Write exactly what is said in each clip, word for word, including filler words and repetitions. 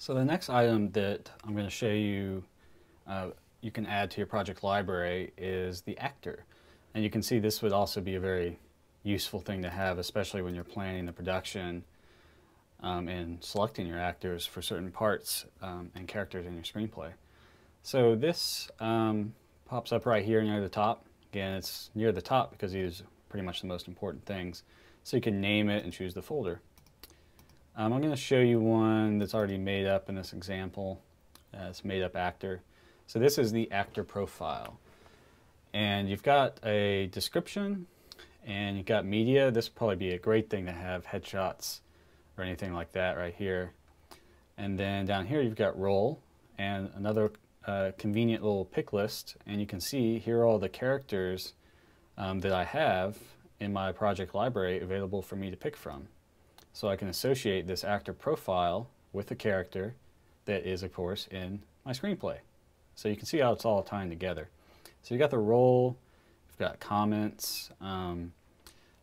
So the next item that I'm going to show you uh, you can add to your project library is the actor. And you can see this would also be a very useful thing to have, especially when you're planning the production um, and selecting your actors for certain parts um, and characters in your screenplay. So this um, pops up right here near the top. Again, it's near the top because these are pretty much the most important things. So you can name it and choose the folder. Um, I'm going to show you one that's already made up in this example. Uh, it's made up actor. So this is the actor profile. And you've got a description and you've got media. This would probably be a great thing to have headshots or anything like that right here. And then down here you've got role and another uh, convenient little pick list. And you can see here are all the characters um, that I have in my project library available for me to pick from. So I can associate this actor profile with a character that is, of course, in my screenplay. So you can see how it's all tying together. So you've got the role, you've got comments, um,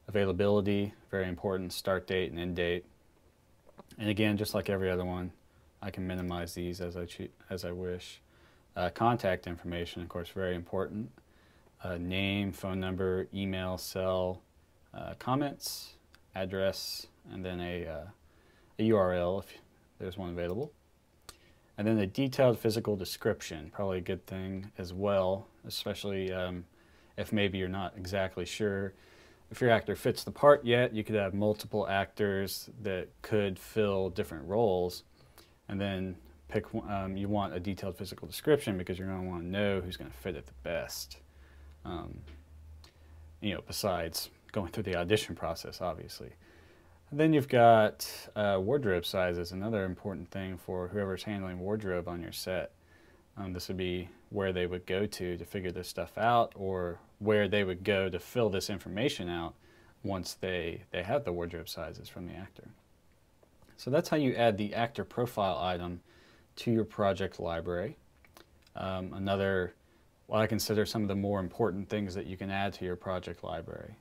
availability, very important, start date and end date. And again, just like every other one, I can minimize these as I, cho as I wish. Uh, contact information, of course, very important. Uh, name, phone number, email, cell, uh, comments, address, and then a, uh, a U R L if there's one available. And then a detailed physical description, probably a good thing as well, especially um, if maybe you're not exactly sure if your actor fits the part yet. You could have multiple actors that could fill different roles, and then pick. Um, you want a detailed physical description because you're going to want to know who's going to fit it the best. Um, you know, besides going through the audition process, obviously. And then you've got uh, wardrobe sizes, another important thing for whoever's handling wardrobe on your set. Um, this would be where they would go to to figure this stuff out, or where they would go to fill this information out once they, they have the wardrobe sizes from the actor. So that's how you add the actor profile item to your project library. Um, another, what I consider some of the more important things that you can add to your project library.